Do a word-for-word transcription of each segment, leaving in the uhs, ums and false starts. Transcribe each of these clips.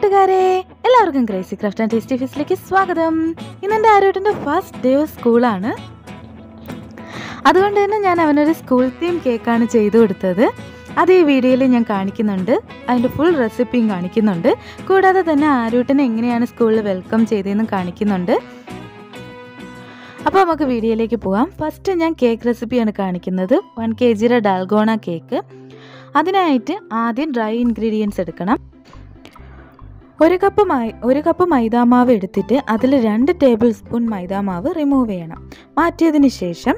കൂട്ടുകാരെ, എല്ലാവർക്കും crazy craft and tasty ഫീസ്റ്റിലേക്ക് സ്വാഗതം. ഇന്ന് എൻ്റെ ആരോട്ടിൻ്റെ ഫസ്റ്റ് ഡേ ഓഫ് സ്കൂളാണ്. അതുകൊണ്ട് തന്നെ ഞാൻ അവനൊരു സ്കൂൾ തീം കേക്കാണ് ചെയ്തു കൊടുത്തത്. അത് ഈ വീഡിയോയിൽ ഞാൻ കാണിക്കുന്നുണ്ട്. അതിൻ്റെ ഫുൾ റെസിപ്പിയും കാണിക്കുന്നുണ്ട്. കൂടാതെ തന്നെ ആരോട്ടിനെ എങ്ങനെയാണ് സ്കൂളിൽ വെൽക്കം ചെയ്തതെന്നും കാണിക്കുന്നുണ്ട്. അപ്പോൾ നമുക്ക് വീഡിയോയിലേക്ക് പോകാം. ഫസ്റ്റ് ഞാൻ കേക്ക് റെസിപ്പിയാണ് കാണിക്കുന്നത്. വൺ കെ ജിയുടെ ഡാൽഗോണ കേക്ക്. അതിനായിട്ട് ആദ്യം ഡ്രൈ ഇൻഗ്രീഡിയൻസ് എടുക്കണം. ഒരു കപ്പ് മൈ ഒരു കപ്പ് മൈദാമാവ് എടുത്തിട്ട് അതിൽ രണ്ട് ടേബിൾ സ്പൂൺ മൈദാമാവ് റിമൂവ് ചെയ്യണം. മാറ്റിയതിന് ശേഷം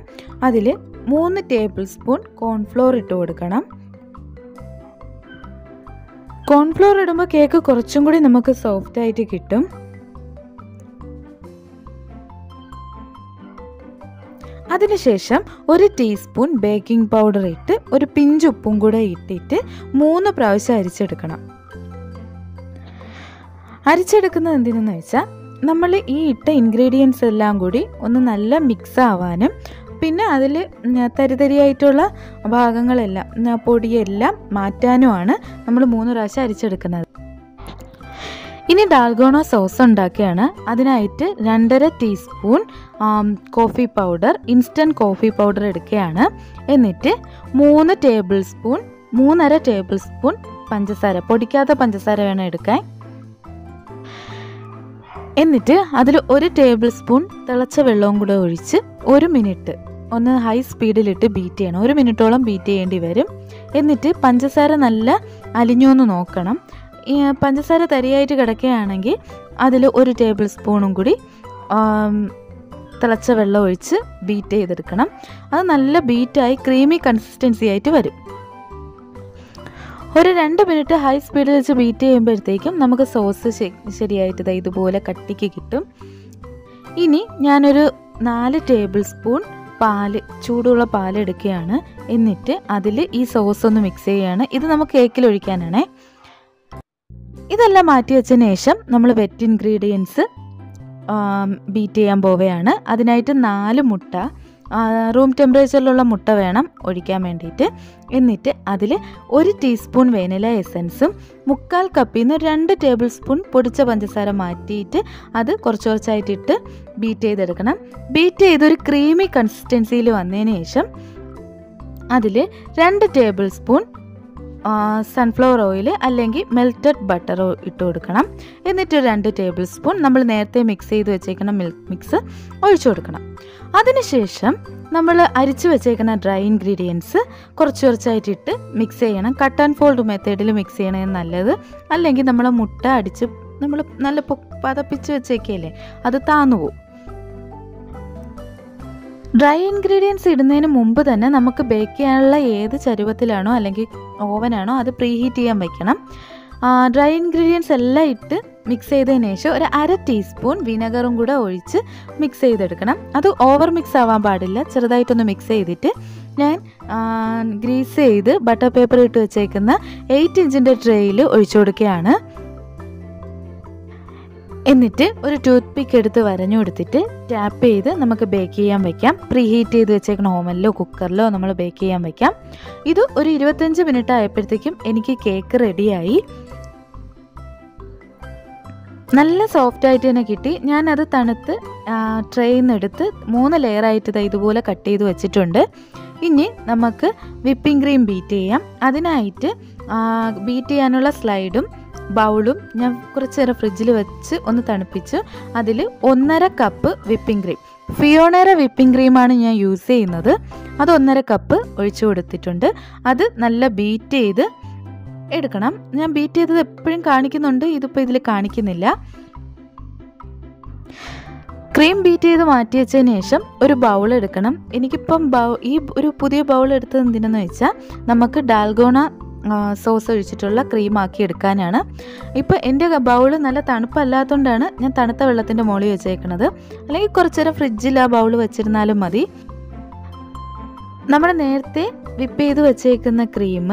അതിൽ മൂന്ന് ടേബിൾ സ്പൂൺ കോൺഫ്ലോർ ഇട്ട് കൊടുക്കണം. കോൺഫ്ലോർ ഇടുമ്പോൾ കേക്ക് കുറച്ചും കൂടി നമുക്ക് സോഫ്റ്റായിട്ട് കിട്ടും. അതിനുശേഷം ഒരു ടീസ്പൂൺ ബേക്കിംഗ് പൗഡർ ഇട്ട് ഒരു പിഞ്ച് ഉപ്പും കൂടെ ഇട്ടിട്ട് മൂന്ന് പ്രാവശ്യം അരിച്ചെടുക്കണം. അരിച്ചെടുക്കുന്നത് എന്തിനെന്ന് വെച്ചാൽ നമ്മൾ ഈ ഇട്ട ഇൻഗ്രീഡിയൻസ് എല്ലാം കൂടി ഒന്ന് നല്ല മിക്സ് ആവാനും പിന്നെ അതിൽ തരിതരിയായിട്ടുള്ള ഭാഗങ്ങളെല്ലാം പൊടിയെല്ലാം മാറ്റാനുമാണ് നമ്മൾ മൂന്ന് പ്രാവശ്യം അരിച്ചെടുക്കുന്നത്. ഇനി ഡാൽഗോണ സോസ് ഉണ്ടാക്കുകയാണ്. അതിനായിട്ട് രണ്ടര teaspoon coffee powder, instant coffee powder എടുക്കുകയാണ്. എന്നിട്ട് മൂന്ന് ടേബിൾ സ്പൂൺ മൂന്നര ടേബിൾ സ്പൂൺ പഞ്ചസാര, പൊടിക്കാത്ത പഞ്ചസാര വേണം എടുക്കാൻ. എന്നിട്ട് അതിൽ ഒരു ടേബിൾ സ്പൂൺ തിളച്ച വെള്ളവും കൂടെ ഒഴിച്ച് ഒരു മിനിറ്റ് ഒന്ന് ഹൈ സ്പീഡിലിട്ട് ബീറ്റ് ചെയ്യണം. ഒരു മിനിറ്റോളം ബീറ്റ് ചെയ്യേണ്ടി വരും. എന്നിട്ട് പഞ്ചസാര നല്ല അലിഞ്ഞോന്ന് നോക്കണം. പഞ്ചസാര തരിയായിട്ട് കിടക്കുകയാണെങ്കിൽ അതിൽ ഒരു ടേബിൾ സ്പൂണും കൂടി തിളച്ച വെള്ളം ഒഴിച്ച് ബീറ്റ് ചെയ്തെടുക്കണം. അത് നല്ല ബീറ്റായി ക്രീമി കൺസിസ്റ്റൻസി ആയിട്ട് വരും. ഒരു രണ്ട് മിനിറ്റ് ഹൈ സ്പീഡിൽ വെച്ച് ബീറ്റ് ചെയ്യുമ്പോഴത്തേക്കും നമുക്ക് സോസ് ശരിയായിട്ട് ഇതുപോലെ കട്ടിക്ക് കിട്ടും. ഇനി ഞാനൊരു നാല് ടേബിൾ സ്പൂൺ പാല്, ചൂടുള്ള പാൽ എടുക്കുകയാണ്. എന്നിട്ട് അതിൽ ഈ സോസ് ഒന്ന് മിക്സ് ചെയ്യുകയാണ്. ഇത് നമുക്ക് കേക്കിൽ ഒഴിക്കാനാണേ. ഇതെല്ലാം മാറ്റി വെച്ചതിന് ശേഷം നമ്മൾ വെറ്റ് ഇൻഗ്രീഡിയൻസ് ബീറ്റ് ചെയ്യാൻ പോവുകയാണ്. അതിനായിട്ട് നാല് മുട്ട, റൂം ടെമ്പറേച്ചറിലുള്ള മുട്ട വേണം ഒഴിക്കാൻ വേണ്ടിയിട്ട്. എന്നിട്ട് അതിൽ ഒരു ടീസ്പൂൺ വെനില എസൻസും മുക്കാൽ കപ്പിൽ നിന്ന് രണ്ട് ടേബിൾ സ്പൂൺ പൊടിച്ച പഞ്ചസാര മാറ്റിയിട്ട് അത് കുറച്ച് കുറച്ചായിട്ടിട്ട് ബീറ്റ് ചെയ്തെടുക്കണം. ബീറ്റ് ചെയ്തൊരു ക്രീമി കൺസിസ്റ്റൻസിയിൽ വന്നതിന് ശേഷം അതിൽ രണ്ട് ടേബിൾ സ്പൂൺ സൺഫ്ലവർ ഓയിൽ അല്ലെങ്കിൽ മെൽറ്റഡ് ബട്ടർ ഇട്ട് കൊടുക്കണം. എന്നിട്ട് രണ്ട് ടേബിൾ സ്പൂൺ നമ്മൾ നേരത്തെ മിക്സ് ചെയ്ത് വെച്ചേക്കുന്ന മിൽക്ക് മിക്സ് ഒഴിച്ചു കൊടുക്കണം. അതിനുശേഷം നമ്മൾ അരിച്ചു വെച്ചേക്കുന്ന ഡ്രൈ ഇൻഗ്രീഡിയൻസ് കുറച്ച് കുറച്ചായിട്ടിട്ട് മിക്സ് ചെയ്യണം. കട്ട് ആൻഡ് ഫോൾഡ് മെത്തേഡിൽ മിക്സ് ചെയ്യണേ നല്ലത്. അല്ലെങ്കിൽ നമ്മൾ മുട്ട അടിച്ച് നമ്മൾ നല്ല പതപ്പിച്ച് വെച്ചേക്കല്ലേ, അത് താന്നു പോവും. ഡ്രൈ ഇൻഗ്രീഡിയൻസ് ഇടുന്നതിന് മുമ്പ് തന്നെ നമുക്ക് ബേക്ക് ചെയ്യാനുള്ള ഏത് ചരുവത്തിലാണോ അല്ലെങ്കിൽ ഓവനാണോ അത് പ്രീ ഹീറ്റ് ചെയ്യാൻ വയ്ക്കണം. ഡ്രൈ ഇൻഗ്രീഡിയൻസ് എല്ലാം ഇട്ട് മിക്സ് ചെയ്തതിന് ശേഷം ഒരു അര ടീസ്പൂൺ വിനെഗറും കൂടെ ഒഴിച്ച് മിക്സ് ചെയ്തെടുക്കണം. അത് ഓവർ മിക്സ് ആവാൻ പാടില്ല. ചെറുതായിട്ടൊന്ന് മിക്സ് ചെയ്തിട്ട് ഞാൻ ഗ്രീസ് ചെയ്ത് ബട്ടർ പേപ്പർ ഇട്ട് വെച്ചേക്കുന്ന എയ്റ്റ് ഇഞ്ചിൻ്റെ ട്രേയിൽ ഒഴിച്ചു കൊടുക്കുകയാണ്. എന്നിട്ട് ഒരു ടൂത്ത് പിക്ക് എടുത്ത് വരഞ്ഞു കൊടുത്തിട്ട് ടാപ്പ് ചെയ്ത് നമുക്ക് ബേക്ക് ചെയ്യാൻ വയ്ക്കാം. പ്രീ ഹീറ്റ് ചെയ്ത് വെച്ചേക്കുന്ന ഓവനിലോ കുക്കറിലോ നമ്മൾ ബേക്ക് ചെയ്യാൻ വയ്ക്കാം. ഇത് ഒരു ഇരുപത്തഞ്ച് മിനിറ്റ് ആയപ്പോഴത്തേക്കും എനിക്ക് കേക്ക് റെഡിയായി. നല്ല സോഫ്റ്റായിട്ട് തന്നെ കിട്ടി. ഞാനത് തണുത്ത് ട്രേയിൽ നിന്ന് എടുത്ത് മൂന്ന് ലെയറായിട്ട് ഇതുപോലെ കട്ട് ചെയ്ത് വെച്ചിട്ടുണ്ട്. ഇനി നമുക്ക് വിപ്പിംഗ് ക്രീം ബീറ്റ് ചെയ്യാം. അതിനായിട്ട് ബീറ്റ് ചെയ്യാനുള്ള സ്ലൈഡും ബൗളും ഞാൻ കുറച്ച് നേരം ഫ്രിഡ്ജിൽ വെച്ച് ഒന്ന് തണുപ്പിച്ചു. അതിൽ ഒന്നര കപ്പ് വിപ്പിംഗ് ക്രീം, ഫിയോണേര വിപ്പിംഗ് ക്രീമാണ് ഞാൻ യൂസ് ചെയ്യുന്നത്. അത് ഒന്നര കപ്പ് ഒഴിച്ചു കൊടുത്തിട്ടുണ്ട്. അത് നല്ല ബീറ്റ് ചെയ്ത് എടുക്കണം. ഞാൻ ബീറ്റ് ചെയ്തത് എപ്പോഴും കാണിക്കുന്നുണ്ട്, ഇതിപ്പോൾ ഇതിൽ കാണിക്കുന്നില്ല. ക്രീം ബീറ്റ് ചെയ്ത് മാറ്റി വെച്ചതിന് ശേഷം ഒരു ബൗൾ എടുക്കണം. എനിക്കിപ്പം ബൗ ഈ ഒരു പുതിയ ബൗൾ എടുത്തത് എന്തിനെന്ന് വെച്ചാൽ നമുക്ക് ഡാൽഗോണ സോസ് ഒഴിച്ചിട്ടുള്ള ക്രീമാക്കി എടുക്കാനാണ്. ഇപ്പോൾ എൻ്റെ ബൗൾ നല്ല തണുപ്പല്ലാത്തതുകൊണ്ടാണ് ഞാൻ തണുത്ത വെള്ളത്തിൻ്റെ മുകളിൽ വെച്ചേക്കുന്നത്. അല്ലെങ്കിൽ കുറച്ചു നേരം ഫ്രിഡ്ജിൽ ആ ബൗൾ വെച്ചിരുന്നാലും മതി. നമ്മൾ നേരത്തെ വിപ്പ് ചെയ്ത് വെച്ചേക്കുന്ന ക്രീം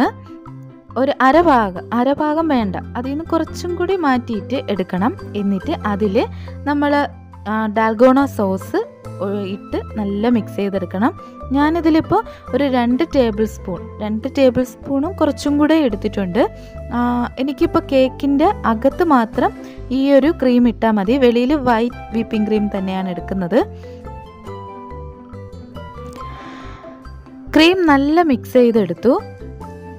ഒരു അരഭാഗം അരഭാഗം വേണ്ട, അതിൽ നിന്ന് കുറച്ചും കൂടി മാറ്റിയിട്ട് എടുക്കണം. എന്നിട്ട് അതിൽ നമ്മൾ ഡാൽഗോണ സോസ് ഇട്ട് നല്ല മിക്സ് ചെയ്തെടുക്കണം. ഞാനിതിലിപ്പോൾ ഒരു രണ്ട് ടേബിൾ സ്പൂൺ രണ്ട് ടേബിൾ സ്പൂണും കുറച്ചും കൂടെ എടുത്തിട്ടുണ്ട്. എനിക്കിപ്പോൾ കേക്കിൻ്റെ അകത്ത് മാത്രം ഈ ഒരു ക്രീം ഇട്ടാൽ മതി. വെളിയിൽ വൈറ്റ് വിപ്പിംഗ് ക്രീം തന്നെയാണ് എടുക്കുന്നത്. ക്രീം നല്ല മിക്സ് ചെയ്തെടുത്തു.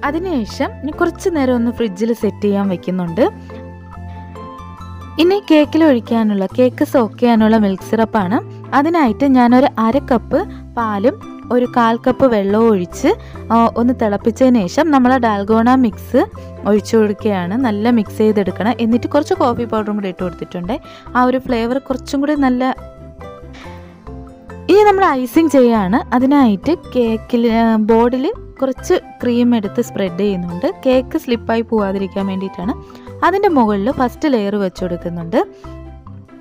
അതിനുശേഷം ഇനി കുറച്ച് നേരം ഒന്ന് ഫ്രിഡ്ജിൽ സെറ്റ് ചെയ്യാൻ വെക്കുന്നുണ്ട്. ഇനി കേക്കിൽ ഒഴിക്കാനുള്ള കേക്ക് സോക്ക് ചെയ്യാനുള്ള മിൽക്ക് സിറപ്പാണ്. അതിനായിട്ട് ഞാനൊരു അര കപ്പ് പാലും ഒരു കാൽ കപ്പ് വെള്ളവും ഒഴിച്ച് ഒന്ന് തിളപ്പിച്ചതിന് ശേഷം നമ്മൾ ഡാൽഗോണ മിക്സ് ഒഴിച്ചു കൊടുക്കുകയാണ്. നല്ല മിക്സ് ചെയ്തെടുക്കണം. എന്നിട്ട് കുറച്ച് കോഫി പൗഡറും കൂടി ഇട്ട് കൊടുത്തിട്ടുണ്ട്. ആ ഒരു ഫ്ലേവർ കുറച്ചും കൂടി നല്ല. ഇനി നമ്മൾ ഐസിങ് ചെയ്യുകയാണ്. അതിനായിട്ട് കേക്കിൽ ബോർഡിൽ കുറച്ച് ക്രീം എടുത്ത് സ്പ്രെഡ് ചെയ്യുന്നുണ്ട്. കേക്ക് സ്ലിപ്പായി പോവാതിരിക്കാൻ വേണ്ടിയിട്ടാണ്. അതിൻ്റെ മുകളിൽ ഫസ്റ്റ് ലെയർ വെച്ച് കൊടുക്കുന്നുണ്ട്.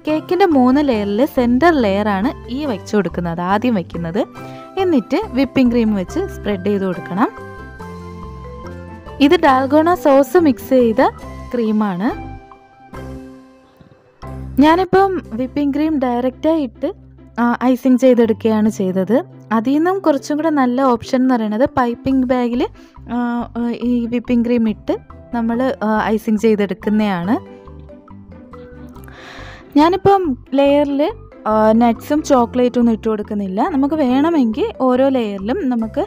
കേക്കിൻ്റെ മൂന്ന് ലെയറിൽ സെൻറ്റർ ലെയറാണ് ഈ വെച്ച് കൊടുക്കുന്നത്, ആദ്യം വയ്ക്കുന്നത്. എന്നിട്ട് വിപ്പിംഗ് ക്രീം വെച്ച് സ്പ്രെഡ് ചെയ്ത് കൊടുക്കണം. ഇത് ഡാൽഗോണ സോസ് മിക്സ് ചെയ്ത ക്രീമാണ്. ഞാനിപ്പം വിപ്പിംഗ് ക്രീം ഡയറക്റ്റായിട്ട് ഐസിങ് ചെയ്തെടുക്കുകയാണ് ചെയ്തത്. അതിൽ നിന്നും കുറച്ചും കൂടെ നല്ല ഓപ്ഷൻ എന്ന് പറയുന്നത് പൈപ്പിംഗ് ബാഗിൽ ഈ വിപ്പിംഗ് ക്രീം ഇട്ട് നമ്മൾ ഐസിങ് ചെയ്തെടുക്കുന്നതാണ്. ഞാനിപ്പം ലെയറിൽ നട്ട്സും ചോക്ലേറ്റും ഒന്നും ഇട്ട് കൊടുക്കുന്നില്ല. നമുക്ക് വേണമെങ്കിൽ ഓരോ ലെയറിലും നമുക്ക്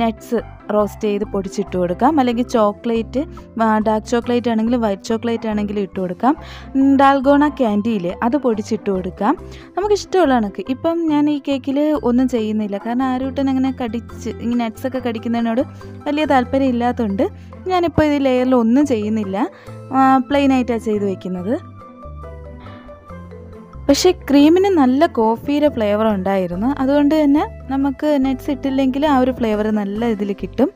നട്ട്സ് റോസ്റ്റ് ചെയ്ത് പൊടിച്ചിട്ട് കൊടുക്കാം, അല്ലെങ്കിൽ ചോക്ലേറ്റ് ഡാർക്ക് ചോക്ലേറ്റ് ആണെങ്കിലും വൈറ്റ് ചോക്ലേറ്റ് ആണെങ്കിലും ഇട്ട് കൊടുക്കാം. ഡാൽഗോണ ക്യാൻഡിയിൽ അത് പൊടിച്ചിട്ട് കൊടുക്കാം, നമുക്ക് ഇഷ്ടമുള്ള കണക്ക്. ഇപ്പം ഞാൻ ഈ കേക്കിൽ ഒന്നും ചെയ്യുന്നില്ല, കാരണം ആരൂട്ടൻ അങ്ങനെ കടിച്ച് ഈ നട്ട്സൊക്കെ കടിക്കുന്നതിനോട് വലിയ താല്പര്യം ഇല്ലാത്തതുകൊണ്ട് ഞാനിപ്പോൾ ഈ ലെയറിൽ ഒന്നും ചെയ്യുന്നില്ല, പ്ലെയിനായിട്ടാണ് ചെയ്ത് വയ്ക്കുന്നത്. പക്ഷേ ക്രീമിന് നല്ല കോഫിയുടെ ഫ്ലേവർ ഉണ്ടായിരുന്നു. അതുകൊണ്ട് തന്നെ നമുക്ക് നട്ട്സ് ഇട്ടില്ലെങ്കിൽ ആ ഒരു ഫ്ലേവർ നല്ല ഇതിൽ കിട്ടും.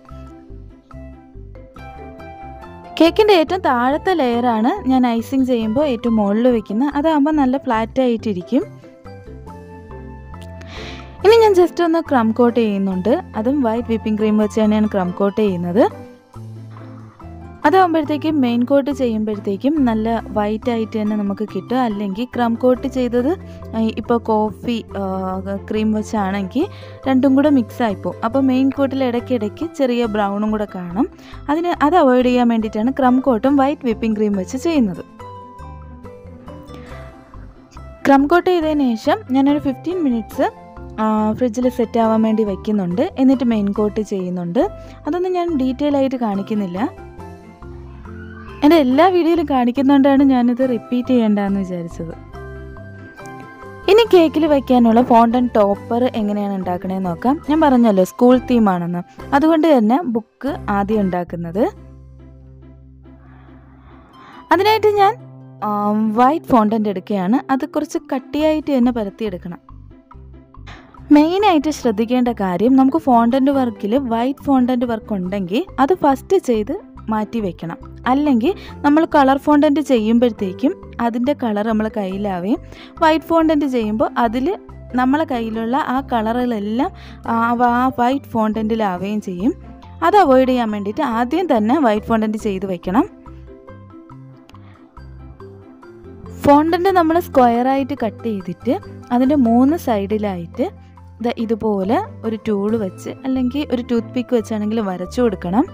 കേക്കിൻ്റെ ഏറ്റവും താഴത്തെ ലെയറാണ് ഞാൻ ഐസിങ് ചെയ്യുമ്പോൾ ഏറ്റവും മുകളിൽ വയ്ക്കുന്നത്. അതാകുമ്പോൾ നല്ല ഫ്ലാറ്റായിട്ടിരിക്കും. ഇനി ഞാൻ ജസ്റ്റ് ഒന്ന് ക്രം കോട്ട് ചെയ്യുന്നുണ്ട്. അതും വൈറ്റ് വിപ്പിംഗ് ക്രീം വെച്ച് തന്നെയാണ് ക്രം കോട്ട് ചെയ്യുന്നത്. അതാകുമ്പോഴത്തേക്കും മെയിൻ കോട്ട് ചെയ്യുമ്പോഴത്തേക്കും നല്ല വൈറ്റ് ആയിട്ട് തന്നെ നമുക്ക് കിട്ടും. അല്ലെങ്കിൽ ക്രം കോട്ട് ചെയ്തത് ഇപ്പോൾ കോഫി ക്രീം വെച്ചാണെങ്കിൽ രണ്ടും കൂടെ മിക്സായി പോകും. അപ്പോൾ മെയിൻ കോട്ടിൽ ഇടയ്ക്കിടയ്ക്ക് ചെറിയ ബ്രൗണും കൂടെ കാണും. അതിന് അത് അവോയ്ഡ് ചെയ്യാൻ വേണ്ടിയിട്ടാണ് ക്രം കോട്ടും വൈറ്റ് വിപ്പിംഗ് ക്രീം വെച്ച് ചെയ്യുന്നത്. ക്രം കോട്ട് ചെയ്തതിന് ശേഷം ഞാനൊരു ഫിഫ്റ്റീൻ മിനിറ്റ്സ് ഫ്രിഡ്ജിൽ സെറ്റ് ആവാൻ വേണ്ടി വയ്ക്കുന്നുണ്ട്. എന്നിട്ട് മെയിൻ കോട്ട് ചെയ്യുന്നുണ്ട്. അതൊന്നും ഞാൻ ഡീറ്റെയിൽ ആയിട്ട് കാണിക്കുന്നില്ല. എൻ്റെ എല്ലാ വീഡിയോയിലും കാണിക്കുന്നതുകൊണ്ടാണ് ഞാനിത് റിപ്പീറ്റ് ചെയ്യേണ്ടതെന്ന് വിചാരിച്ചത്. ഇനി കേക്കിൽ വയ്ക്കാനുള്ള ഫോണ്ടൻ ടോപ്പർ എങ്ങനെയാണ് ഉണ്ടാക്കണേന്ന് നോക്കാം. ഞാൻ പറഞ്ഞല്ലോ സ്കൂൾ തീമാണെന്ന്, അതുകൊണ്ട് തന്നെ ബുക്ക് ആദ്യം ഉണ്ടാക്കുന്നത്. അതിനായിട്ട് ഞാൻ വൈറ്റ് ഫോണ്ടൻ്റ് എടുക്കുകയാണ്. അത് കുറച്ച് കട്ടിയായിട്ട് തന്നെ പരത്തിയെടുക്കണം. മെയിനായിട്ട് ശ്രദ്ധിക്കേണ്ട കാര്യം, നമുക്ക് ഫോണ്ടൻ്റ് വർക്കിൽ വൈറ്റ് ഫോണ്ടൻ്റ് വർക്ക് ഉണ്ടെങ്കിൽ അത് ഫസ്റ്റ് ചെയ്ത് മാറ്റി വെക്കണം. അല്ലെങ്കിൽ നമ്മൾ കളർ ഫോണ്ടൻ്റ് ചെയ്യുമ്പോഴത്തേക്കും അതിൻ്റെ കളർ നമ്മൾ കയ്യിലാവുകയും വൈറ്റ് ഫോണ്ടൻ്റ് ചെയ്യുമ്പോൾ അതിൽ നമ്മളെ കയ്യിലുള്ള ആ കളറുകളെല്ലാം ആ വൈറ്റ് ഫോണ്ടൻ്റിലാവുകയും ചെയ്യും. അത് അവോയ്ഡ് ചെയ്യാൻ വേണ്ടിയിട്ട് ആദ്യം തന്നെ വൈറ്റ് ഫോണ്ടൻ്റ് ചെയ്ത് വയ്ക്കണം. ഫോണ്ടൻ്റ് നമ്മൾ സ്ക്വയറായിട്ട് കട്ട് ചെയ്തിട്ട് അതിൻ്റെ മൂന്ന് സൈഡിലായിട്ട് ഇതുപോലെ ഒരു ടൂൾ വെച്ച് അല്ലെങ്കിൽ ഒരു ടൂത്ത് പിക്ക് വെച്ചാണെങ്കിൽ വരച്ചു കൊടുക്കണം.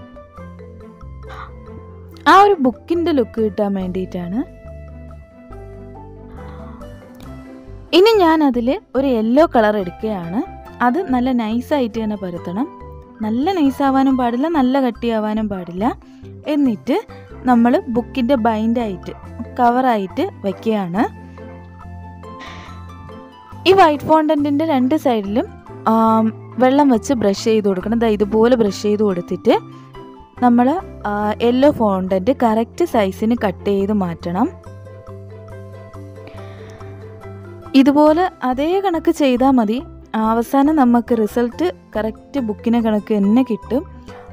ആ ഒരു ബുക്കിൻ്റെ ലുക്ക് കിട്ടാൻ വേണ്ടിയിട്ടാണ്. ഇനി ഞാൻ അതിൽ ഒരു യെല്ലോ കളർ എടുക്കുകയാണ്. അത് നല്ല നൈസായിട്ട് തന്നെ പരത്തണം. നല്ല നൈസാവാനും പാടില്ല, നല്ല കട്ടിയാവാനും പാടില്ല. എന്നിട്ട് നമ്മൾ ബുക്കിൻ്റെ ബൈൻഡായിട്ട് കവറായിട്ട് വയ്ക്കുകയാണ്. ഈ വൈറ്റ് ഫോണ്ടൻ്റിൻ്റെ രണ്ട് സൈഡിലും വെള്ളം വെച്ച് ബ്രഷ് ചെയ്ത് കൊടുക്കണം. ദാ ഇതുപോലെ ബ്രഷ് ചെയ്ത് കൊടുത്തിട്ട് നമ്മൾ യെല്ലോ ഫോണ്ടൻ്റ് കറക്റ്റ് സൈസിന് കട്ട് ചെയ്ത് മാറ്റണം. ഇതുപോലെ അതേ കണക്ക് ചെയ്താൽ മതി. അവസാനം നമുക്ക് റിസൾട്ട് കറക്റ്റ് ബുക്കിനെ കണക്ക് തന്നെ കിട്ടും.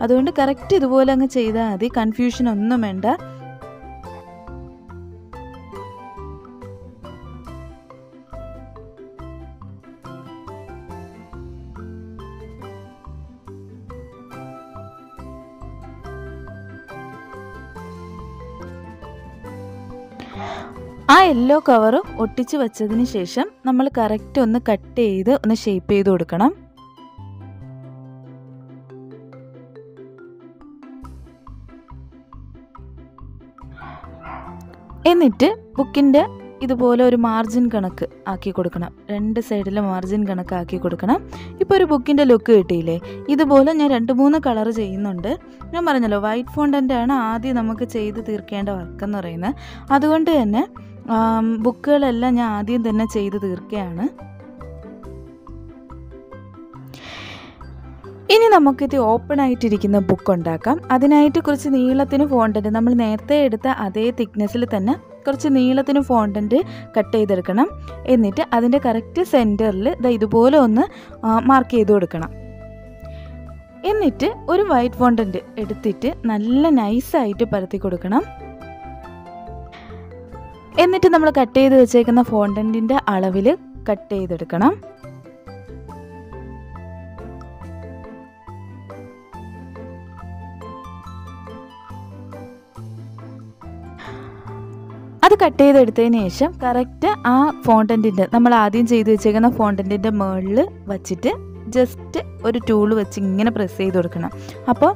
അതുകൊണ്ട് കറക്റ്റ് ഇതുപോലെ അങ്ങ് ചെയ്താൽ മതി, കൺഫ്യൂഷൻ ഒന്നും വേണ്ട. ആ ആ യെല്ലോ കവർ ഒട്ടിച്ച് വെച്ചതിന് ശേഷം നമ്മൾ കറക്റ്റ് ഒന്ന് കട്ട് ചെയ്ത് ഒന്ന് ഷേപ്പ് ചെയ്ത് കൊടുക്കണം. എന്നിട്ട് ബുക്കിൻ്റെ ഇതുപോലെ ഒരു മാർജിൻ കണക്ക് ആക്കി കൊടുക്കണം. രണ്ട് സൈഡിലെ മാർജിൻ കണക്ക് ആക്കി കൊടുക്കണം. ഇപ്പോൾ ഒരു ബുക്കിൻ്റെ ലുക്ക് കിട്ടിയില്ലേ? ഇതുപോലെ ഞാൻ രണ്ട് മൂന്ന് കളർ ചെയ്യുന്നുണ്ട്. ഞാൻ പറഞ്ഞല്ലോ വൈറ്റ് ഫോണ്ടൻ്റാണ് ആദ്യം നമുക്ക് ചെയ്ത് തീർക്കേണ്ട വർക്കെന്ന് പറയുന്നത്. അതുകൊണ്ട് തന്നെ ബുക്കുകളെല്ലാം ഞാൻ ആദ്യം തന്നെ ചെയ്ത് തീർക്കുകയാണ്. ഇനി നമുക്കിത് ഓപ്പൺ ആയിട്ടിരിക്കുന്ന ബുക്ക് ഉണ്ടാക്കാം. അതിനായിട്ട് കുറച്ച് നീളത്തിന് ഫോണ്ടൻ്റ് നമ്മൾ നേരത്തെ എടുത്ത അതേ തിക്നെസ്സിൽ തന്നെ കുറച്ച് നീളത്തിന് ഫോണ്ടൻ്റ് കട്ട് ചെയ്തെടുക്കണം. എന്നിട്ട് അതിൻ്റെ കറക്റ്റ് സെൻറ്ററിൽ ദാ ഇതുപോലെ ഒന്ന് മാർക്ക് ചെയ്ത് കൊടുക്കണം. എന്നിട്ട് ഒരു വൈറ്റ് ഫോണ്ടൻ്റ് എടുത്തിട്ട് നല്ല നൈസായിട്ട് പരത്തി കൊടുക്കണം. എന്നിട്ട് നമ്മൾ കട്ട് ചെയ്ത് വെച്ചേക്കുന്ന ഫോണ്ടൻ്റിൻ്റെ അളവിൽ കട്ട് ചെയ്തെടുക്കണം. അത് കട്ട് ചെയ്തെടുത്തതിന് ശേഷം കറക്റ്റ് ആ ഫോണ്ടൻറ്റിൻ്റെ നമ്മൾ ആദ്യം ചെയ്ത് വെച്ചേക്കുന്ന ഫോണ്ടൻറ്റിൻ്റെ മുകളിൽ വച്ചിട്ട് ജസ്റ്റ് ഒരു ടൂൾ വെച്ച് ഇങ്ങനെ പ്രസ് ചെയ്ത് കൊടുക്കണം. അപ്പോൾ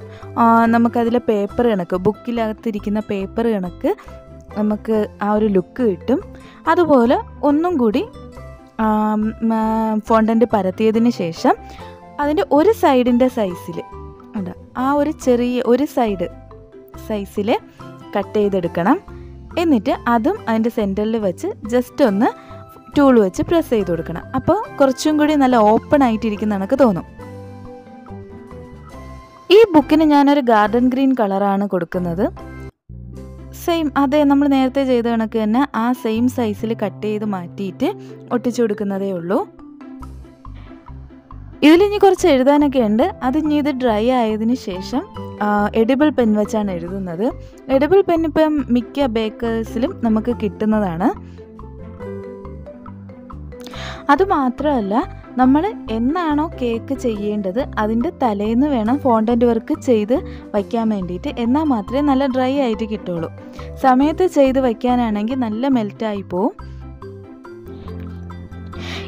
നമുക്കതിലെ പേപ്പർ കണക്ക് ബുക്കിനകത്തിരിക്കുന്ന പേപ്പർ കണക്ക് നമുക്ക് ആ ഒരു ലുക്ക് കിട്ടും. അതുപോലെ ഒന്നും കൂടി ഫോണ്ടൻ്റ് പരത്തിയതിന് ശേഷം അതിൻ്റെ ഒരു സൈഡിൻ്റെ സൈസിൽ അതാ ആ ഒരു ചെറിയ ഒരു സൈഡ് സൈസിൽ കട്ട് ചെയ്തെടുക്കണം. എന്നിട്ട് അതും അതിൻ്റെ സെൻറ്ററിൽ വെച്ച് ജസ്റ്റ് ഒന്ന് ടൂൾ വെച്ച് പ്രസ് ചെയ്ത് കൊടുക്കണം. അപ്പോൾ കുറച്ചും കൂടി നല്ല ഓപ്പൺ ആയിട്ടിരിക്കുന്ന നമുക്ക് തോന്നും. ഈ ബുക്കിന് ഞാനൊരു ഗാർഡൻ ഗ്രീൻ കളറാണ് കൊടുക്കുന്നത്. സെയിം അതേ നമ്മൾ നേരത്തെ ചെയ്ത കണക്ക് തന്നെ ആ സെയിം സൈസിൽ കട്ട് ചെയ്ത് മാറ്റിയിട്ട് ഒട്ടിച്ചു കൊടുക്കുന്നതേ ഉള്ളൂ. ഇതിലിനി കുറച്ച് എഴുതാനൊക്കെ ഉണ്ട്. അതിനി ഇത് ഡ്രൈ ആയതിന് ശേഷം എഡിബിൾ പെൻ വെച്ചാണ് എഴുതുന്നത്. എഡിബിൾ പെൻ ഇപ്പം മിക്ക ബേക്കേഴ്സിലും നമുക്ക് കിട്ടുന്നതാണ്. അതുമാത്രമല്ല നമ്മൾ എന്നാണോ കേക്ക് ചെയ്യേണ്ടത് അതിൻ്റെ തലേന്ന് വേണം ഫോണ്ടൻ്റ് വർക്ക് ചെയ്ത് വയ്ക്കാൻ വേണ്ടിയിട്ട്. എന്നാൽ മാത്രമേ നല്ല ഡ്രൈ ആയിട്ട് കിട്ടുള്ളൂ. സമയത്ത് ചെയ്ത് വയ്ക്കാനാണെങ്കിൽ നല്ല മെൽറ്റായി പോവും.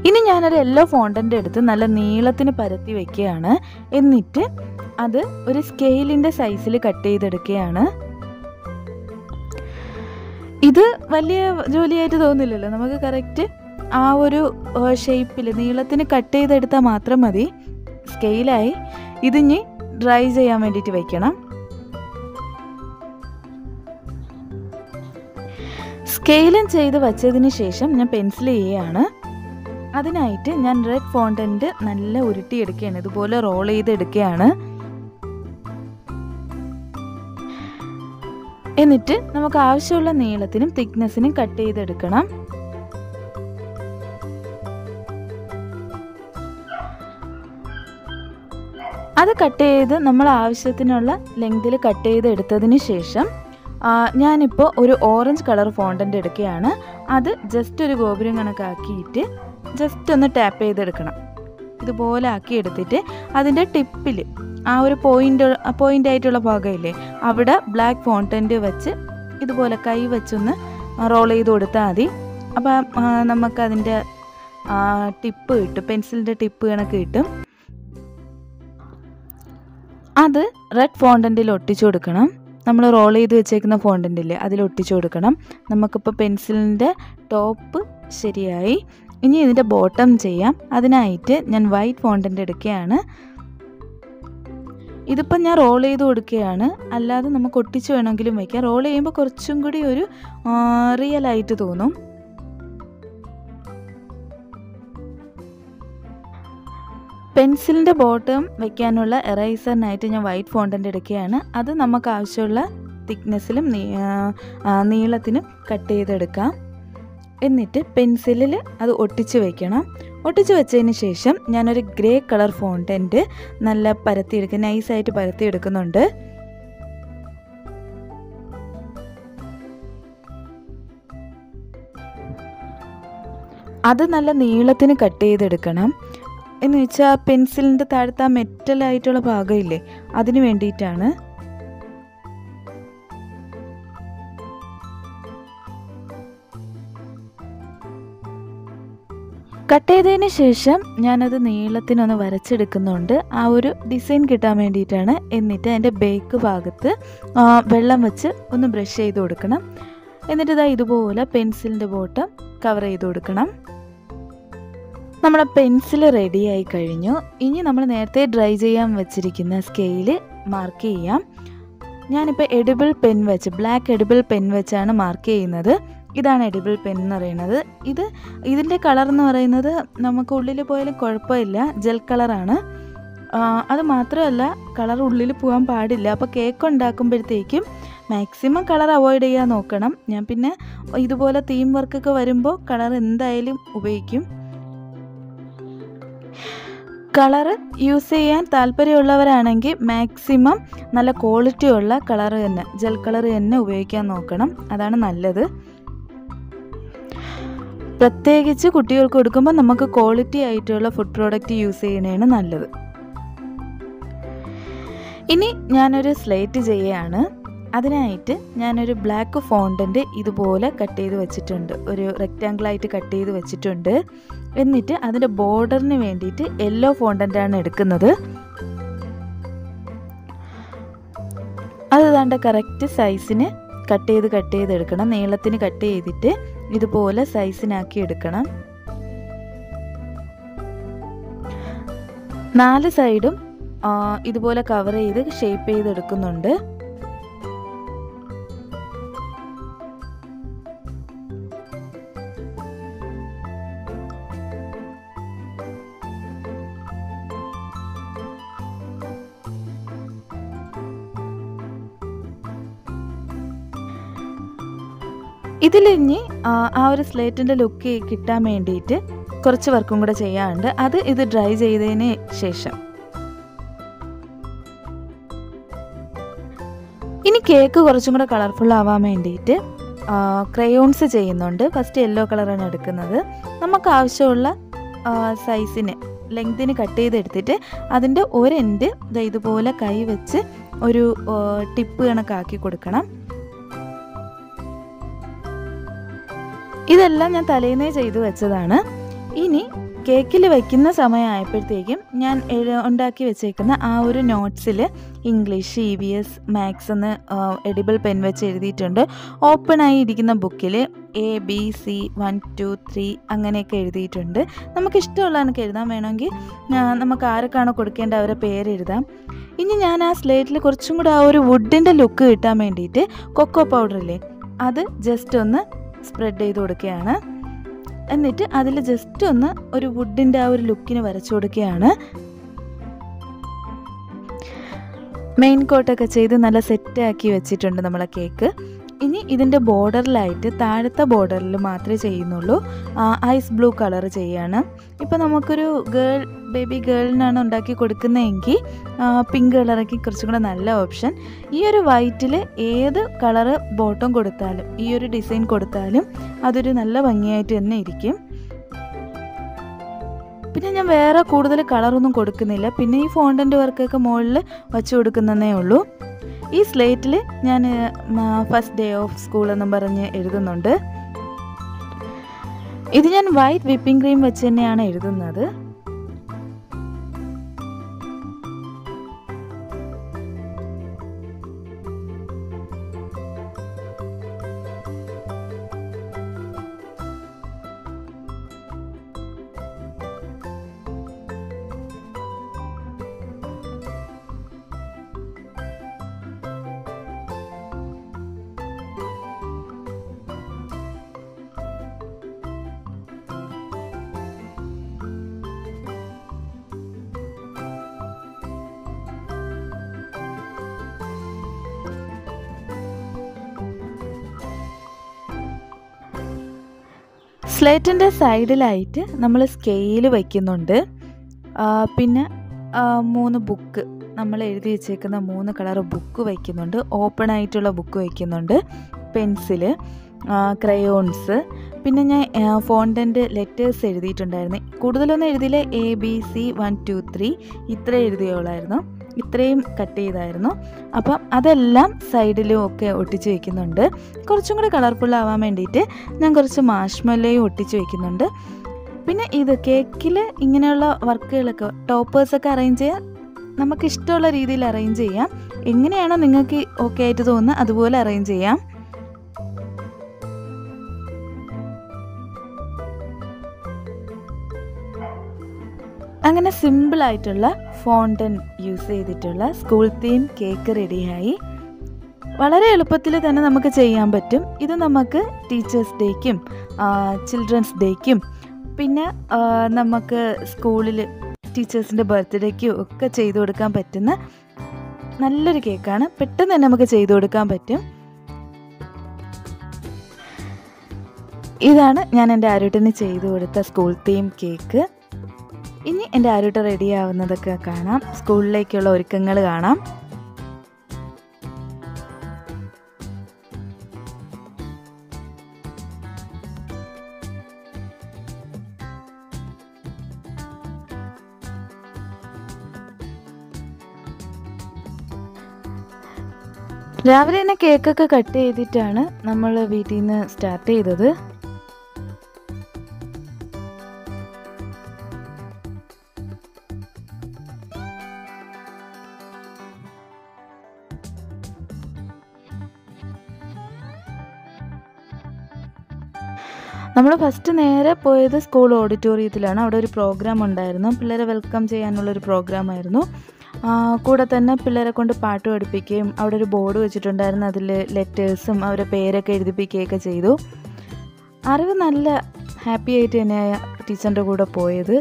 ഇനി ഞാനൊരു യെല്ലോ ഫോണ്ടൻ്റ് എടുത്ത് നല്ല നീളത്തിന് പരത്തി വയ്ക്കുകയാണ്. എന്നിട്ട് അത് ഒരു സ്കെയിലിൻ്റെ സൈസിൽ കട്ട് ചെയ്തെടുക്കുകയാണ്. ഇത് വലിയ ജോലിയായിട്ട് തോന്നില്ലല്ലോ. നമുക്ക് കറക്റ്റ് ആ ഒരു ഷേപ്പിൽ നീളത്തിന് കട്ട് ചെയ്തെടുത്താൽ മാത്രം മതി. സ്കെയിലായി. ഇതിനി ഡ്രൈ ചെയ്യാൻ വേണ്ടിയിട്ട് വയ്ക്കണം. സ്കെയിലും ചെയ്ത് വച്ചതിന് ശേഷം ഞാൻ പെൻസിൽ ചെയ്യുകയാണ്. അതിനായിട്ട് ഞാൻ റെഡ് ഫോണ്ടൻ്റ് നല്ല ഉരുട്ടിയെടുക്കുകയാണ്. ഇതുപോലെ റോൾ ചെയ്തെടുക്കുകയാണ്. എന്നിട്ട് നമുക്ക് ആവശ്യമുള്ള നീളത്തിനും തിക്നെസ്സിനും കട്ട് ചെയ്തെടുക്കണം. അത് കട്ട് ചെയ്ത് നമ്മൾ ആവശ്യത്തിനുള്ള ലെങ്തിൽ കട്ട് ചെയ്തെടുത്തതിന് ശേഷം ഞാനിപ്പോൾ ഒരു ഓറഞ്ച് കളർ ഫോണ്ടൻ്റ് എടുക്കുകയാണ്. അത് ജസ്റ്റ് ഒരു ഗോപുരം കണക്കാക്കിയിട്ട് ജസ്റ്റ് ഒന്ന് ടാപ്പ് ചെയ്തെടുക്കണം. ഇതുപോലെ ആക്കി എടുത്തിട്ട് അതിൻ്റെ ടിപ്പിൽ ആ ഒരു പോയിൻ്റ് പോയിൻ്റായിട്ടുള്ള ഭാഗമില്ലേ അവിടെ ബ്ലാക്ക് ഫോണ്ടൻ്റ് വെച്ച് ഇതുപോലെ കൈ വെച്ചൊന്ന് റോൾ ചെയ്ത് കൊടുത്താൽ മതി. അപ്പം നമുക്കതിൻ്റെ ടിപ്പ് കിട്ടും. പെൻസിലിൻ്റെ ടിപ്പ് കണക്ക് കിട്ടും. അത് റെഡ് ഫോണ്ടൻ്റിൽ ഒട്ടിച്ചു കൊടുക്കണം. നമ്മൾ റോൾ ചെയ്ത് വെച്ചേക്കുന്ന ഫോണ്ടൻ്റില്ലേ അതിൽ ഒട്ടിച്ചു കൊടുക്കണം. നമുക്കിപ്പോൾ പെൻസിലിൻ്റെ ടോപ്പ് ശരിയായി. ഇനി ഇതിൻ്റെ ബോട്ടം ചെയ്യാം. അതിനായിട്ട് ഞാൻ വൈറ്റ് ഫോണ്ടൻ്റ് എടുക്കുകയാണ്. ഇതിപ്പം ഞാൻ റോൾ ചെയ്ത് കൊടുക്കുകയാണ്. അല്ലാതെ നമുക്ക് ഒട്ടിച്ച് വേണമെങ്കിലും വയ്ക്കാം. റോൾ ചെയ്യുമ്പോൾ കുറച്ചും കൂടി ഒരു റിയൽ ആയിട്ട് തോന്നും. പെൻസിലിൻ്റെ ബോട്ടം വയ്ക്കാനുള്ള എറൈസറിനായിട്ട് ഞാൻ വൈറ്റ് ഫോണ്ടൻ്റ് എടുക്കുകയാണ്. അത് നമുക്ക് ആവശ്യമുള്ള തിക്നെസ്സിലും നീളത്തിനും കട്ട് ചെയ്തെടുക്കാം. എന്നിട്ട് പെൻസിലിൽ അത് ഒട്ടിച്ച് വയ്ക്കണം. ഒട്ടിച്ച് വെച്ചതിന് ശേഷം ഞാനൊരു ഗ്രേ കളർ ഫോണ്ടൻ്റ് നല്ല പരത്തിയെടുക്കുക നൈസായിട്ട് പരത്തിയെടുക്കുന്നുണ്ട്. അത് നല്ല നീളത്തിന് കട്ട് ചെയ്തെടുക്കണം. എന്ന് വെച്ചാൽ പെൻസിലിൻ്റെ താഴത്തെ ആ മെറ്റലായിട്ടുള്ള ഭാഗമില്ലേ അതിന് വേണ്ടിയിട്ടാണ്. കട്ട് ചെയ്തതിന് ശേഷം ഞാനത് നീളത്തിനൊന്ന് വരച്ചെടുക്കുന്നുണ്ട്, ആ ഒരു ഡിസൈൻ കിട്ടാൻ വേണ്ടിയിട്ടാണ്. എന്നിട്ട് അതിൻ്റെ ബേക്ക് ഭാഗത്ത് വെള്ളം വെച്ച് ഒന്ന് ബ്രഷ് ചെയ്ത് കൊടുക്കണം. എന്നിട്ട് ഇതാ ഇതുപോലെ പെൻസിലിൻ്റെ ബോട്ടം കവർ ചെയ്ത് കൊടുക്കണം. നമ്മുടെ പെൻസിൽ റെഡിയായി കഴിഞ്ഞു. ഇനി നമ്മൾ നേരത്തെ ഡ്രൈ ചെയ്യാൻ വെച്ചിരിക്കുന്ന സ്കെയിൽ മാർക്ക് ചെയ്യാം. ഞാനിപ്പോൾ എഡിബിൾ പെൻ വെച്ച് ബ്ലാക്ക് എഡിബിൾ പെൻ വെച്ചാണ് മാർക്ക് ചെയ്യുന്നത്. ഇതാണ് എഡിബിൾ പെൻ എന്ന് പറയുന്നത്. ഇത് ഇതിൻ്റെ കളർ എന്ന് പറയുന്നത് നമുക്ക് ഉള്ളിൽ പോയാലും കുഴപ്പമില്ല, ജെൽ കളറാണ്. അത് മാത്രമല്ല കളർ ഉള്ളിൽ പോകാൻ പാടില്ല. അപ്പോൾ കേക്ക് ഉണ്ടാക്കുമ്പോഴത്തേക്കും മാക്സിമം കളർ അവോയ്ഡ് ചെയ്യാൻ നോക്കണം. ഞാൻ പിന്നെ ഇതുപോലെ തീം വർക്കൊക്കെ വരുമ്പോൾ കളർ എന്തായാലും ഉപയോഗിക്കും. കളറ് യൂസ് ചെയ്യാൻ താല്പര്യമുള്ളവരാണെങ്കിൽ മാക്സിമം നല്ല ക്വാളിറ്റിയുള്ള കളർ തന്നെ, ജെൽ കളർ തന്നെ ഉപയോഗിക്കാൻ നോക്കണം, അതാണ് നല്ലത്. പ്രത്യേകിച്ച് കുട്ടികൾക്ക് കൊടുക്കുമ്പോൾ നമുക്ക് ക്വാളിറ്റി ആയിട്ടുള്ള ഫുഡ് പ്രോഡക്റ്റ് യൂസ് ചെയ്യുന്നതാണ് നല്ലത്. ഇനി ഞാനൊരു സ്ലേറ്റ് ചെയ്യുകയാണ്. അതിനായിട്ട് ഞാനൊരു ബ്ലാക്ക് ഫോണ്ടൻ്റ് ഇതുപോലെ കട്ട് ചെയ്ത് വെച്ചിട്ടുണ്ട്, ഒരു റെക്റ്റാങ്കിളായിട്ട് കട്ട് ചെയ്ത് വെച്ചിട്ടുണ്ട്. എന്നിട്ട് അതിൻ്റെ ബോർഡറിന് വേണ്ടിയിട്ട് യെല്ലോ ഫോണ്ടൻ്റാണ് എടുക്കുന്നത്. അത് താണ്ട കറക്റ്റ് സൈസിന് കട്ട് ചെയ്ത് കട്ട് ചെയ്തെടുക്കണം. നീളത്തിന് കട്ട് ചെയ്തിട്ട് ഇതുപോലെ സൈസിനാക്കി എടുക്കണം. നാല് സൈഡും ഇതുപോലെ കവർ ചെയ്ത് ഷേപ്പ് ചെയ്തെടുക്കുന്നുണ്ട്. ഇതിലിഞ്ഞി ആ ഒരു സ്ലേറ്റിൻ്റെ ലുക്ക് കിട്ടാൻ വേണ്ടിയിട്ട് കുറച്ച് വർക്കും കൂടെ ചെയ്യാറുണ്ട്. അത് ഇത് ഡ്രൈ ചെയ്തതിന് ശേഷം ഇനി കേക്ക് കുറച്ചും കൂടെ കളർഫുൾ ആവാൻ വേണ്ടിയിട്ട് ക്രയോൺസ് ചെയ്യുന്നുണ്ട്. ഫസ്റ്റ് യെല്ലോ കളറാണ് എടുക്കുന്നത്. നമുക്ക് ആവശ്യമുള്ള സൈസിന് ലെങ്തിന് കട്ട് ചെയ്തെടുത്തിട്ട് അതിൻ്റെ ഒരു എൻഡ് ഇതുപോലെ കൈ വെച്ച് ഒരു ടിപ്പ് കണക്കാക്കി കൊടുക്കണം. ഇതെല്ലാം ഞാൻ തലേന്നേ ചെയ്തു വെച്ചതാണ്. ഇനി കേക്കിൽ വയ്ക്കുന്ന സമയമായപ്പോഴത്തേക്കും ഞാൻ ഉണ്ടാക്കി വെച്ചേക്കുന്ന ആ ഒരു നോട്ട്സിൽ English, E V S, maths എന്ന് എഡിബിൾ പെൻ വെച്ച് എഴുതിയിട്ടുണ്ട്. ഓപ്പണായി ഇരിക്കുന്ന ബുക്കിൽ A B C one two three അങ്ങനെയൊക്കെ എഴുതിയിട്ടുണ്ട്. നമുക്കിഷ്ടമുള്ളതൊക്കെ എഴുതാൻ വേണമെങ്കിൽ നമുക്ക് ആരൊക്കെയാണോ കൊടുക്കേണ്ട അവരെ പേരെഴുതാം. ഇനി ഞാൻ ആ സ്ലേറ്റിൽ കുറച്ചും കൂടെ ആ ഒരു വുഡിൻ്റെ ലുക്ക് കിട്ടാൻ വേണ്ടിയിട്ട് കൊക്കോ പൗഡറില്ലേ, അത് ജസ്റ്റ് ഒന്ന് സ്പ്രെഡ് ചെയ്ത് കൊടുക്കുകയാണ്. എന്നിട്ട് അതിൽ ജസ്റ്റ് ഒന്ന് ഒരു വുഡിൻ്റെ ആ ഒരു ലുക്കിന് വരച്ചു കൊടുക്കുകയാണ്. മെയിൻ കോട്ടൊക്കെ ചെയ്ത് നല്ല സെറ്റാക്കി വെച്ചിട്ടുണ്ട് നമ്മളെ കേക്ക്. ഇനി ഇതിൻ്റെ ബോർഡറിലായിട്ട് താഴത്തെ ബോർഡറിൽ മാത്രമേ ചെയ്യുന്നുള്ളൂ, ഐസ് ബ്ലൂ കളർ ചെയ്യാണ്. ഇപ്പോൾ നമുക്കൊരു ഗേൾ ബേബി ഗേളിനാണ് ഉണ്ടാക്കി കൊടുക്കുന്നതെങ്കിൽ പിങ്ക് കളറൊക്കെ കുറച്ചും കൂടെ നല്ല ഓപ്ഷൻ. ഈ ഒരു വൈറ്റിൽ ഏത് കളറ് ബോട്ടം കൊടുത്താലും ഈ ഒരു ഡിസൈൻ കൊടുത്താലും അതൊരു നല്ല ഭംഗിയായിട്ട് തന്നെ ഇരിക്കും. പിന്നെ ഞാൻ വേറെ കൂടുതൽ കളറൊന്നും കൊടുക്കുന്നില്ല. പിന്നെ ഈ ഫോണ്ടൻ്റ് വർക്കൊക്കെ മുകളിൽ വച്ചു കൊടുക്കുന്നതേ ഉള്ളൂ. ഈ സ്ലേറ്റിൽ ഞാൻ ഫസ്റ്റ് ഡേ ഓഫ് സ്കൂൾ എന്നും പറഞ്ഞ് എഴുതുന്നുണ്ട്. ഇത് ഞാൻ വൈറ്റ് വിപ്പിംഗ് ക്രീം വെച്ച് തന്നെയാണ് എഴുതുന്നത്. സ്ലേറ്റിൻ്റെ സൈഡിലായിട്ട് നമ്മൾ സ്കെയിൽ വയ്ക്കുന്നുണ്ട്. പിന്നെ മൂന്ന് ബുക്ക് നമ്മൾ എഴുതി വെച്ചേക്കുന്ന മൂന്ന് കളർ ബുക്ക് വയ്ക്കുന്നുണ്ട്. ഓപ്പൺ ആയിട്ടുള്ള ബുക്ക് വയ്ക്കുന്നുണ്ട്. പെൻസില്, ക്രയോൺസ്, പിന്നെ ഞാൻ ഫോണ്ടൻ്റ് ലെറ്റേഴ്സ് എഴുതിയിട്ടുണ്ടായിരുന്നു. കൂടുതലൊന്നും എഴുതിയില്ല, A B C one two three ഇത്ര എഴുതിയോളായിരുന്നു, ഇത്രയും കട്ട് ചെയ്തായിരുന്നു. അപ്പം അതെല്ലാം സൈഡിലും ഒക്കെ ഒട്ടിച്ച് വയ്ക്കുന്നുണ്ട്. കുറച്ചും കൂടെ കളർഫുൾ ആവാൻ വേണ്ടിയിട്ട് ഞാൻ കുറച്ച് മാഷ്മലയും ഒട്ടിച്ച് വയ്ക്കുന്നുണ്ട്. പിന്നെ ഇത് കേക്കിൽ ഇങ്ങനെയുള്ള വർക്കുകളൊക്കെ ടോപ്പേഴ്സൊക്കെ അറേഞ്ച് ചെയ്യാൻ നമുക്ക് ഇഷ്ടമുള്ള രീതിയിൽ അറേഞ്ച് ചെയ്യാം. എങ്ങനെയാണോ നിങ്ങൾക്ക് ഓക്കെ ആയിട്ട് തോന്നുന്നത് അതുപോലെ അറേഞ്ച് ചെയ്യാം. അങ്ങനെ സിമ്പിളായിട്ടുള്ള ഫോണ്ടന്റ് യൂസ് ചെയ്തിട്ടുള്ള സ്കൂൾ തീം കേക്ക് റെഡിയായി. വളരെ എളുപ്പത്തിൽ തന്നെ നമുക്ക് ചെയ്യാൻ പറ്റും. ഇത് നമുക്ക് ടീച്ചേഴ്സ് ഡേക്കും ചിൽഡ്രൻസ് ഡേക്കും പിന്നെ നമുക്ക് സ്കൂളിൽ ടീച്ചേഴ്സിൻ്റെ ബർത്ത്ഡേക്കും ഒക്കെ ചെയ്തു കൊടുക്കാൻ പറ്റുന്ന നല്ലൊരു കേക്കാണ്. പെട്ടെന്ന് തന്നെ നമുക്ക് ചെയ്തു കൊടുക്കാൻ പറ്റും. ഇതാണ് ഞാൻ എൻ്റെ ആരുട്ടിന് ചെയ്തു കൊടുത്ത സ്കൂൾ തീം കേക്ക്. ഇനി എൻ്റെ ആരുട്ട റെഡിയാവുന്നതൊക്കെ കാണാം. സ്കൂളിലേക്കുള്ള ഒരുക്കങ്ങൾ കാണാം. രാവിലെ തന്നെ കേക്കൊക്കെ കട്ട് ചെയ്തിട്ടാണ് നമ്മൾ വീട്ടിൽ നിന്ന് സ്റ്റാർട്ട് ചെയ്തത്. നമ്മൾ ഫസ്റ്റ് നേരെ പോയത് സ്കൂൾ ഓഡിറ്റോറിയത്തിലാണ്. അവിടെ ഒരു പ്രോഗ്രാം ഉണ്ടായിരുന്നു. പിള്ളേരെ വെൽക്കം ചെയ്യാനുള്ളൊരു പ്രോഗ്രാമായിരുന്നു. കൂടെ തന്നെ പിള്ളേരെ കൊണ്ട് പാട്ട് പഠിപ്പിക്കുകയും അവിടെ ഒരു ബോർഡ് വെച്ചിട്ടുണ്ടായിരുന്നു. അതിൽ ലെറ്റേഴ്സും അവരുടെ പേരൊക്കെ എഴുതിപ്പിക്കുകയൊക്കെ ചെയ്തു. അറിവ് നല്ല ഹാപ്പി ആയിട്ട് തന്നെയാണ് ടീച്ചറിൻ്റെ കൂടെ പോയത്.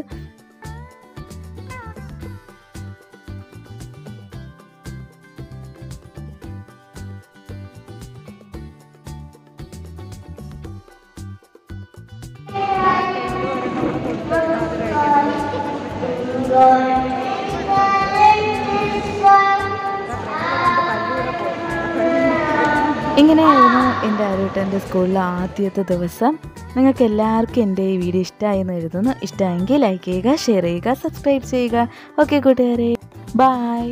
ഇങ്ങനെയായിരുന്നു എൻ്റെ ആരുട്ടൻ്റെ സ്കൂളിലെ ആദ്യത്തെ ദിവസം. നിങ്ങൾക്ക് എല്ലാവർക്കും എൻ്റെ ഈ വീഡിയോ ഇഷ്ടമായി എന്ന് കരുതുന്നു. ഇഷ്ടമായെങ്കിൽ ലൈക്ക് ചെയ്യുക, ഷെയർ ചെയ്യുക, സബ്സ്ക്രൈബ് ചെയ്യുക. ഓക്കെ കൂട്ടുകാരെ, ബൈ.